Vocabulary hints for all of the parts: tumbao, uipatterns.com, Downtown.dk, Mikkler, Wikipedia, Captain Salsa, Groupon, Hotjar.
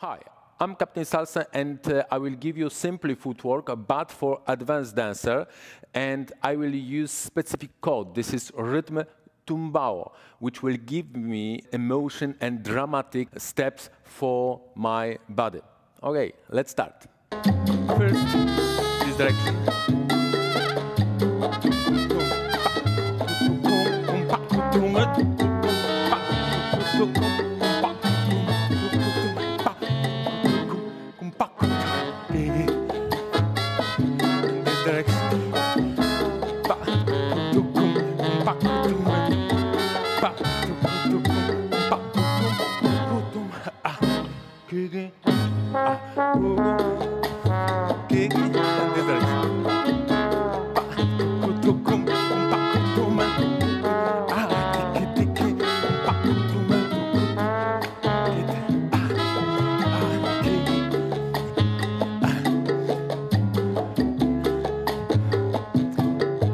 Hi, I'm Captain Salsa, and I will give you simply footwork, but for advanced dancer, and I will use specific code. This is rhythm tumbao, which will give me emotion and dramatic steps for my body. Okay, let's start. First, this direction.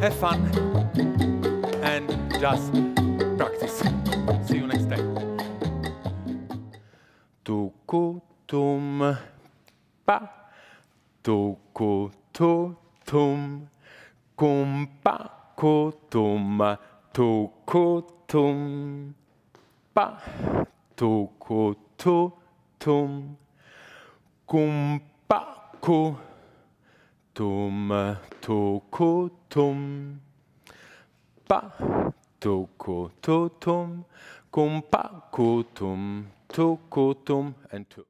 Have fun and just practice. See you next time. Tukutum pa, tukutum kumpa kutum, tukutum pa, tukutum kumpa ku. Tum, tuku, tum, pa, tuku, tutum, kumpa, kutum, tuku, tum, and tu.